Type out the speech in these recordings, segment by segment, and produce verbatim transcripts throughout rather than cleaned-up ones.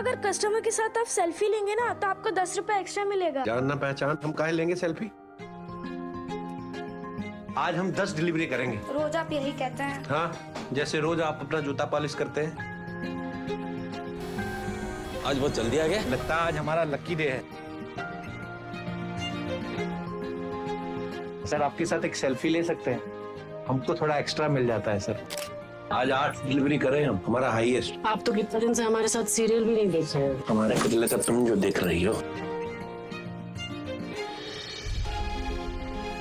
अगर कस्टमर के साथ आप सेल्फी लेंगे ना तो आपको दस रुपए एक्स्ट्रा मिलेगा। जान ना पहचान, हम काहे लेंगे सेल्फी? आज हम दस डिलीवरी करेंगे। रोज आप यही कहते हैं। हाँ, जैसे रोज आप अपना जूता पॉलिश करते हैं। आज बहुत जल्दी आ गया। लगता आज हमारा लकी डे है। सर आपके साथ एक सेल्फी ले सकते हैं? हमको थोड़ा एक्स्ट्रा मिल जाता है सर। आज आठ डिलीवरी करें हम, हमारा हाईएस्ट। आप तो कितने दिन से हमारे साथ सीरियल भी नहीं देख रहे हो। हमारे किले तक तुम जो देख रही हो।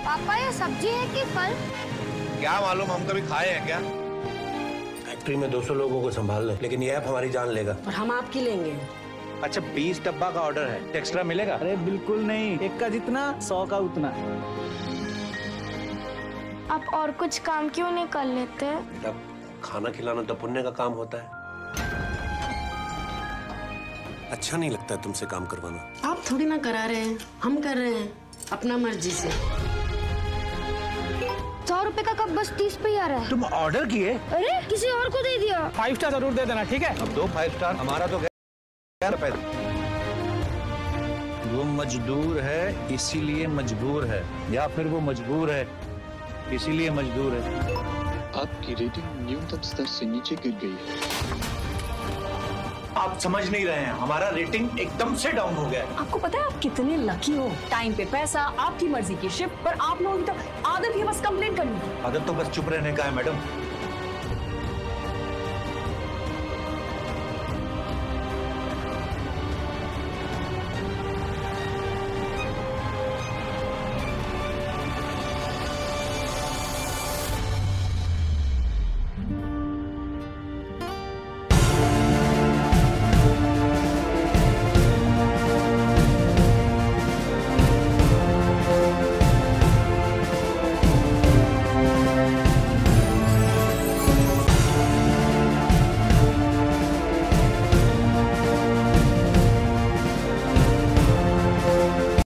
पापा ये सब्जी है कि फल? क्या मालूम, हम कभी खाए हैं क्या? फैक्ट्री में दो सौ लोगों को संभाल ले, लेकिन ये ऐप हमारी जान लेगा। और हम आपकी लेंगे। अच्छा बीस डब्बा का ऑर्डर है, एक्स्ट्रा मिलेगा? अरे बिल्कुल नहीं, एक का जितना सौ का उतना। आप और कुछ काम क्यों नहीं कर लेते? खाना खिलाना तो पुण्य का काम होता है। अच्छा नहीं लगता है तुमसे काम करवाना। आप थोड़ी ना करा रहे हैं, हम कर रहे हैं अपना मर्जी से। सौ रुपए का कप बस तीस पे ही आ रहा है। तुम ऑर्डर किए? अरे किसी और को दे दिया। फाइव स्टार जरूर दे देना, ठीक है? अब दो फाइव स्टार, हमारा तो गैर पैदा। वो मजदूर है इसीलिए मजबूर है, या फिर वो मजबूर है इसीलिए मजदूर है। आपकी रेटिंग न्यूनतम स्तर से नीचे गिर गई है। आप समझ नहीं रहे हैं, हमारा रेटिंग एकदम से डाउन हो गया है। आपको पता है आप कितने लकी हो? टाइम पे पैसा, आपकी मर्जी की शिफ्ट, पर आप लोगों की तो आदत ही बस कंप्लेन करनी है। आदत तो बस चुप रहने का है मैडम।